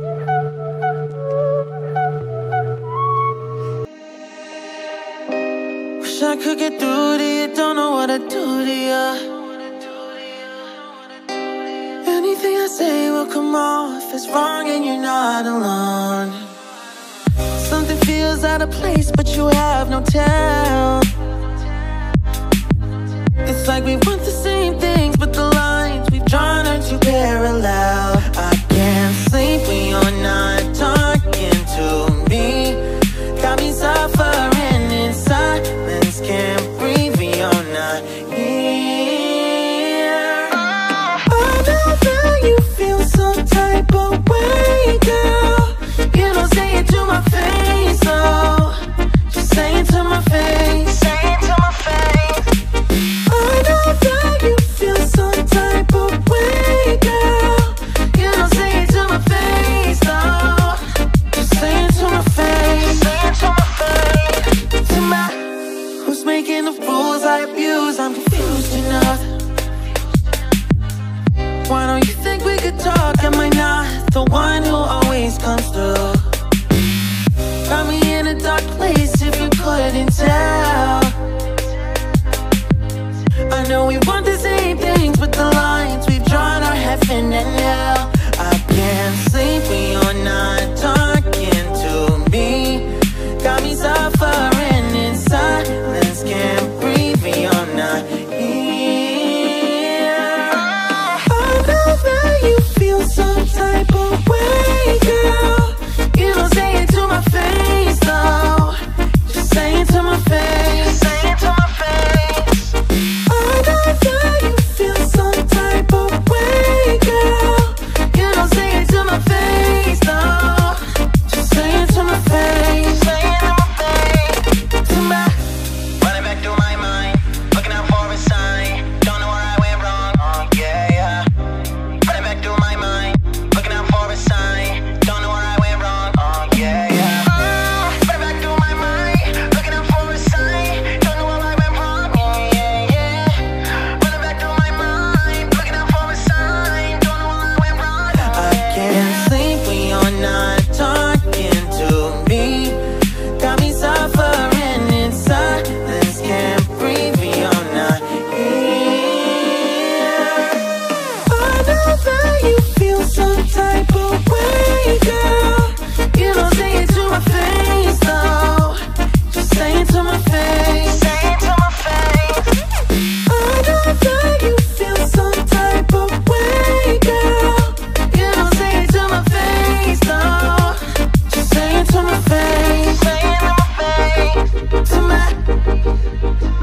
Wish I could get through to you, don't know what to do to you. Anything I say will come off as wrong and you're not alone. Something feels out of place, but you have no tell. It's like we want the same things, but the lines we've drawn are too parallel. I can't sleep when you're not talking to me. Got me suffering in silence, can't breathe when you're not here. I know that you feel some type of way, girl. You don't say it to my face, oh. Just say it to my face. Say it to my face.